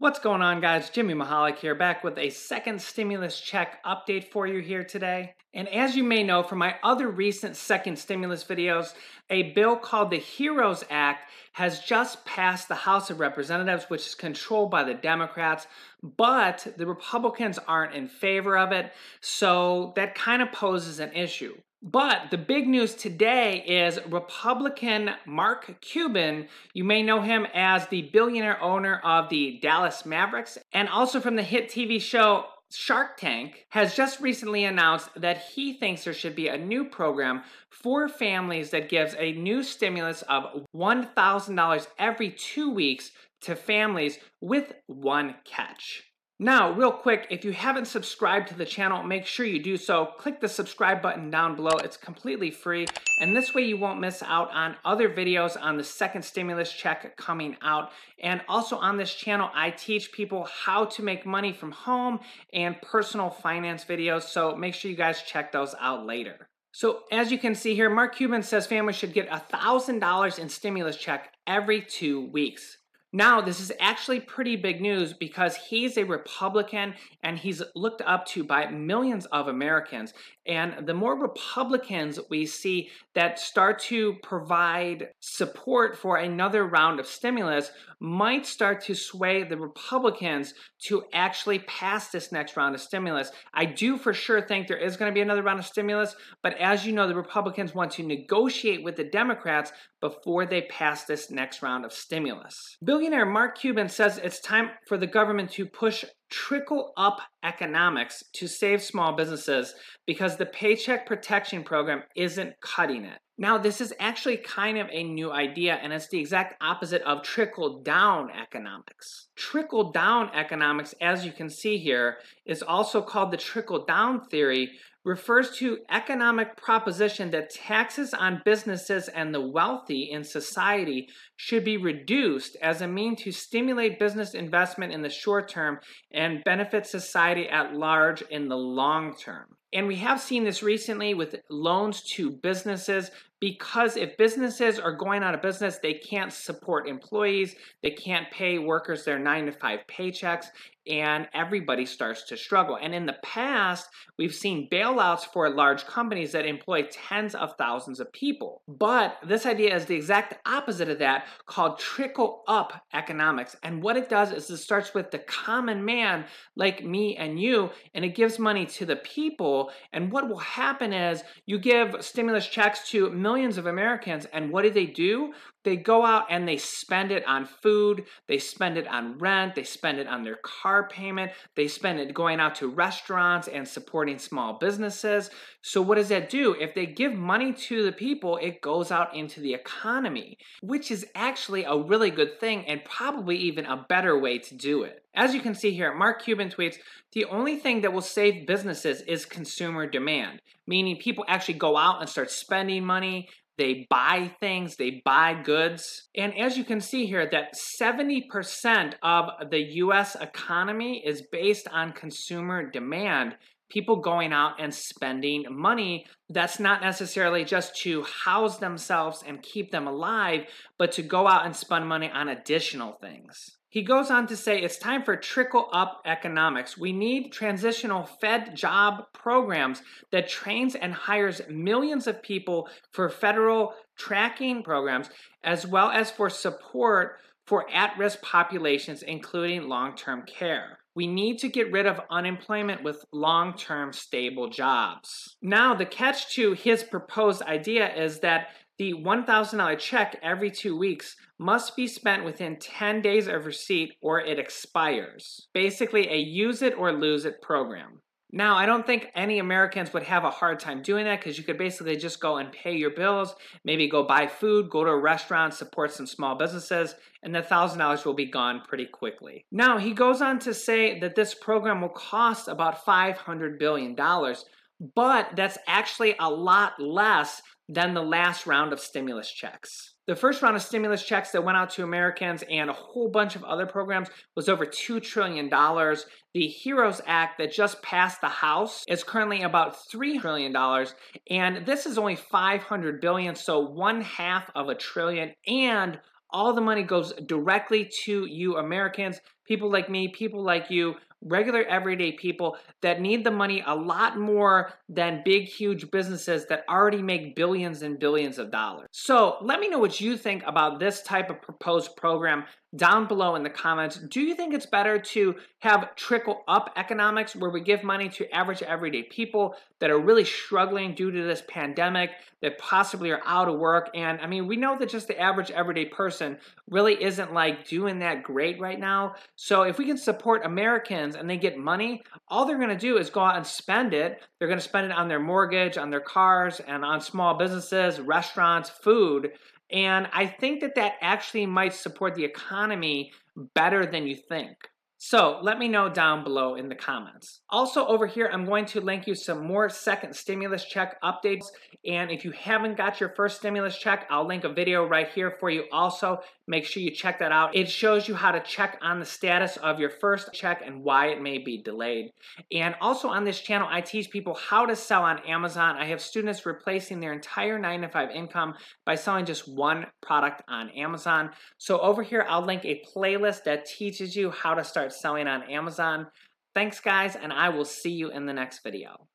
What's going on, guys? Jimmy Michalek here, back with a second stimulus check update for you here today. And as you may know from my other recent second stimulus videos, a bill called the HEROES Act has just passed the House of Representatives, which is controlled by the Democrats, but the Republicans aren't in favor of it, so that kind of poses an issue. But the big news today is Republican Mark Cuban. You may know him as the billionaire owner of the Dallas Mavericks and also from the hit TV show Shark Tank, has just recently announced that he thinks there should be a new program for families that gives a new stimulus of $1,000 every 2 weeks to families, with one catch. Now, real quick, if you haven't subscribed to the channel, make sure you do so. Click the subscribe button down below. It's completely free, and this way you won't miss out on other videos on the second stimulus check coming out. And also on this channel, I teach people how to make money from home and personal finance videos, so make sure you guys check those out later. So as you can see here, Mark Cuban says families should get $1,000 in stimulus check every 2 weeks. Now, this is actually pretty big news because he's a Republican and he's looked up to by millions of Americans. And the more Republicans we see that start to provide support for another round of stimulus might start to sway the Republicans to actually pass this next round of stimulus. I do for sure think there is going to be another round of stimulus, but as you know, the Republicans want to negotiate with the Democrats before they pass this next round of stimulus. Billionaire Mark Cuban says it's time for the government to push trickle-up economics to save small businesses because the Paycheck Protection Program isn't cutting it. Now, this is actually kind of a new idea, and it's the exact opposite of trickle-down economics. Trickle-down economics, as you can see here, is also called the trickle-down theory, refers to economic proposition that taxes on businesses and the wealthy in society should be reduced as a means to stimulate business investment in the short term and benefit society at large in the long term. And we have seen this recently with loans to businesses, because if businesses are going out of business, they can't support employees, they can't pay workers their 9-to-5 paychecks, and everybody starts to struggle. And in the past, we've seen bailouts for large companies that employ tens of thousands of people. But this idea is the exact opposite of that, called trickle-up economics. And what it does is it starts with the common man like me and you, and it gives money to the people. And what will happen is you give stimulus checks to millions of Americans, and what do? They go out and they spend it on food, they spend it on rent, they spend it on their car payment, they spend it going out to restaurants and supporting small businesses. So what does that do? If they give money to the people, it goes out into the economy, which is actually a really good thing and probably even a better way to do it. As you can see here, Mark Cuban tweets, "The only thing that will save businesses is consumer demand," meaning people actually go out and start spending money. They buy things, they buy goods. And as you can see here, that 70% of the US economy is based on consumer demand, people going out and spending money. That's not necessarily just to house themselves and keep them alive, but to go out and spend money on additional things. He goes on to say, it's time for trickle-up economics. We need transitional Fed job programs that trains and hires millions of people for federal tracking programs, as well as for support for at-risk populations, including long-term care. We need to get rid of unemployment with long-term stable jobs. Now, the catch to his proposed idea is that the $1,000 check every 2 weeks must be spent within 10 days of receipt or it expires. Basically, a use it or lose it program. Now, I don't think any Americans would have a hard time doing that because you could basically just go and pay your bills, maybe go buy food, go to a restaurant, support some small businesses, and the $1,000 will be gone pretty quickly. Now, he goes on to say that this program will cost about $500 billion, but that's actually a lot less than the last round of stimulus checks. The first round of stimulus checks that went out to Americans and a whole bunch of other programs was over $2 trillion. The HEROES Act that just passed the House is currently about $3 trillion, and this is only $500 billion, so 1/2 of a trillion and All the money goes directly to you Americans, people like me, people like you, regular everyday people that need the money a lot more than big, huge businesses that already make billions and billions of dollars. So let me know what you think about this type of proposed program down below in the comments. Do you think it's better to have trickle up economics where we give money to average everyday people that are really struggling due to this pandemic, that possibly are out of work? And I mean, we know that just the average everyday person really isn't like doing that great right now. So if we can support Americans and they get money, all they're going to do is go out and spend it. They're going to spend it on their mortgage, on their cars, and on small businesses, restaurants, food. And I think that that actually might support the economy better than you think. So let me know down below in the comments. Also over here, I'm going to link you some more second stimulus check updates. And if you haven't got your first stimulus check, I'll link a video right here for you also. Make sure you check that out. It shows you how to check on the status of your first check and why it may be delayed. And also on this channel, I teach people how to sell on Amazon. I have students replacing their entire 9-to-5 income by selling just one product on Amazon. So over here, I'll link a playlist that teaches you how to start selling on Amazon. Thanks, guys, and I will see you in the next video.